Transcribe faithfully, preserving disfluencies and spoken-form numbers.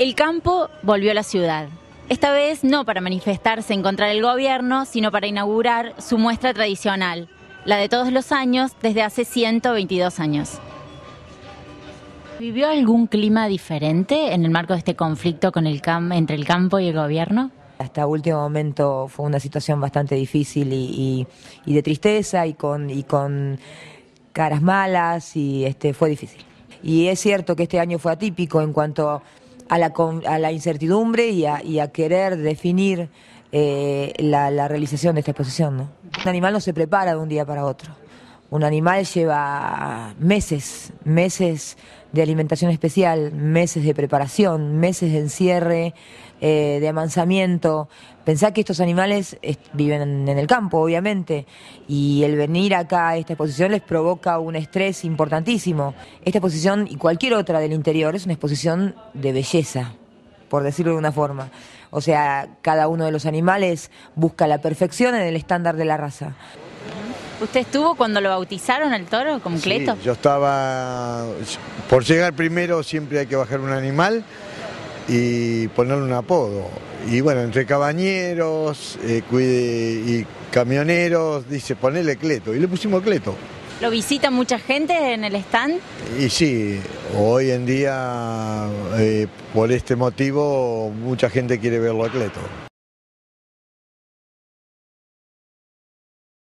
El campo volvió a la ciudad. Esta vez no para manifestarse en contra del gobierno, sino para inaugurar su muestra tradicional, la de todos los años desde hace ciento veintidós años. ¿Vivió algún clima diferente en el marco de este conflicto con el cam- entre el campo y el gobierno? Hasta último momento fue una situación bastante difícil y, y, y de tristeza y con, y con caras malas y este, fue difícil. Y es cierto que este año fue atípico en cuanto a la, a la incertidumbre y a, y a querer definir eh, la, la realización de esta exposición, ¿no? Un animal no se prepara de un día para otro. Un animal lleva meses, meses de alimentación especial, meses de preparación, meses de encierre, eh, de amansamiento. Pensá que estos animales viven en el campo, obviamente, y el venir acá a esta exposición les provoca un estrés importantísimo. Esta exposición y cualquier otra del interior es una exposición de belleza, por decirlo de una forma. O sea, cada uno de los animales busca la perfección en el estándar de la raza. ¿Usted estuvo cuando lo bautizaron al toro como Cleto? Sí, yo estaba... Por llegar primero siempre hay que bajar un animal y ponerle un apodo. Y bueno, entre cabañeros eh, y camioneros, dice, ponele Cleto. Y le pusimos Cleto. ¿Lo visita mucha gente en el stand? Y sí, hoy en día, eh, por este motivo, mucha gente quiere verlo a Cleto.